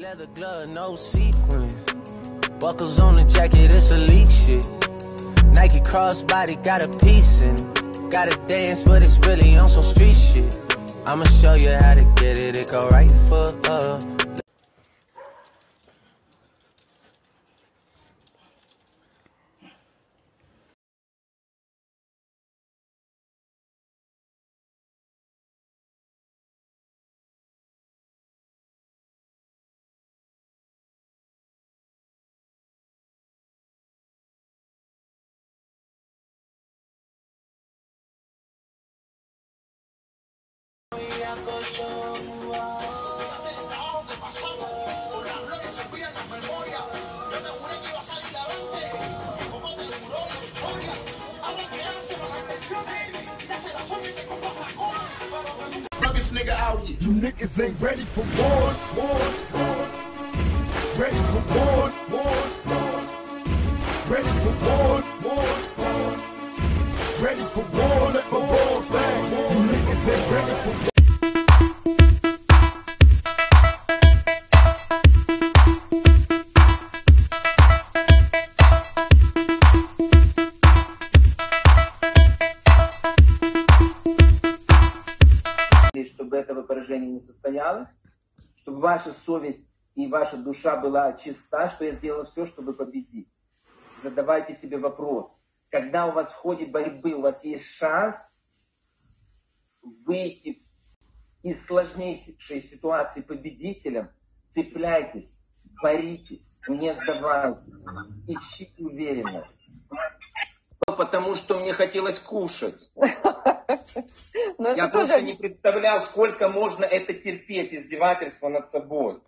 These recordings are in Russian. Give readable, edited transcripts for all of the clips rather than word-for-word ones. Leather glove, no sequins. Buckles on the jacket, it's elite shit. Nike crossbody, got a piece in it. Gotta dance, but it's really on some street shit. I'ma show you how to get it. It go right foot up. Nigga out here. You niggas ain't ready for war, war, war. Ready for war, war, war. Ready for war, war, war. Ready for war, let my war say. You niggas ain't ready for war. Этого поражения не состоялось, чтобы ваша совесть и ваша душа была чиста, что я сделал все, чтобы победить. Задавайте себе вопрос. Когда у вас в ходе борьбы, у вас есть шанс выйти из сложнейшей ситуации победителем, цепляйтесь, боритесь, не сдавайтесь, ищите уверенность. Потому что мне хотелось кушать. Я просто не представлял, сколько можно это терпеть, издевательство над собой.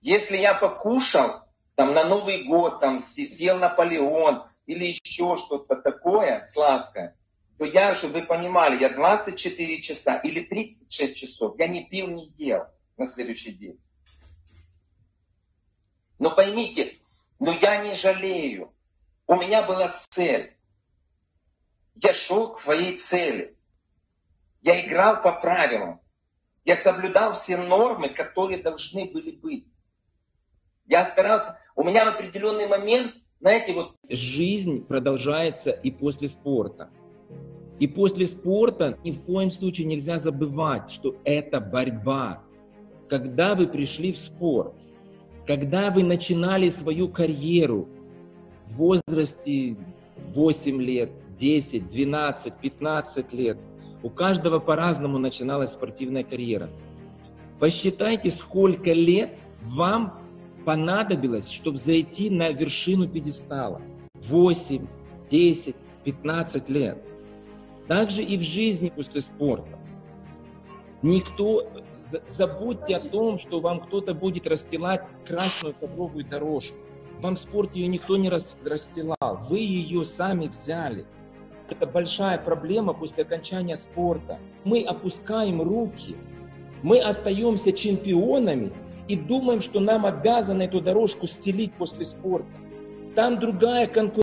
Если я покушал, там на Новый год, там съел Наполеон или еще что-то такое сладкое, то я, чтобы вы понимали, я 24 часа или 36 часов, я не пил, не ел на следующий день. Но поймите, но я не жалею. У меня была цель. Я шел к своей цели. Я играл по правилам. Я соблюдал все нормы, которые должны были быть. Я старался. У меня в определенный момент, знаете, вот... Жизнь продолжается и после спорта. И после спорта ни в коем случае нельзя забывать, что это борьба. Когда вы пришли в спорт, когда вы начинали свою карьеру, в возрасте 8 лет, 10, 12, 15 лет. У каждого по-разному начиналась спортивная карьера. Посчитайте, сколько лет вам понадобилось, чтобы зайти на вершину пьедестала. 8, 10, 15 лет. Также и в жизни после спорта. Никто... Забудьте о том, что вам кто-то будет расстилать красную ковровую дорожку. Вам в спорте ее никто не расстилал, вы ее сами взяли. Это большая проблема после окончания спорта. Мы опускаем руки, мы остаемся чемпионами и думаем, что нам обязаны эту дорожку стелить после спорта. Там другая конкуренция.